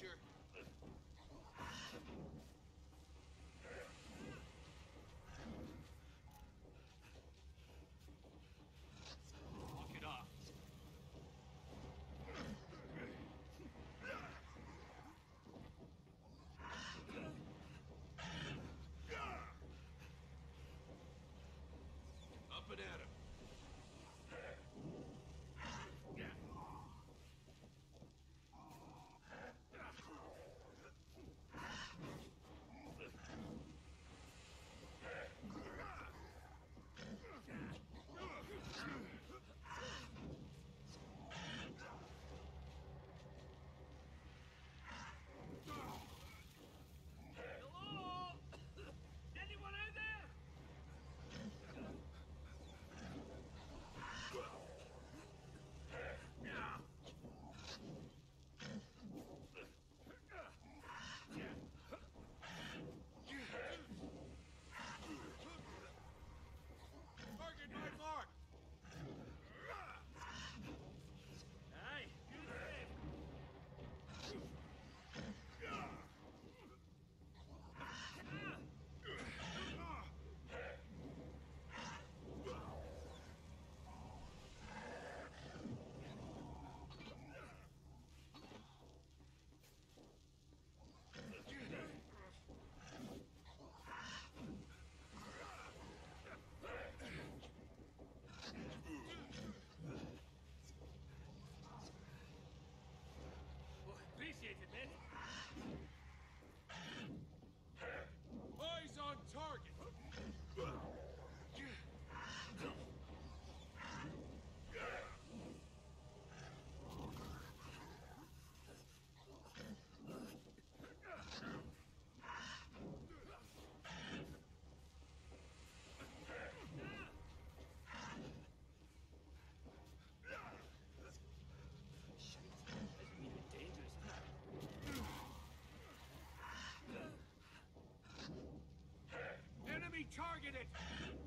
Roger. Lock it up. Up and at him. Hello? Anyone out there? Target my mark! Aye, you safe! Well, appreciate it, man. Eyes on target! Enemy targeted!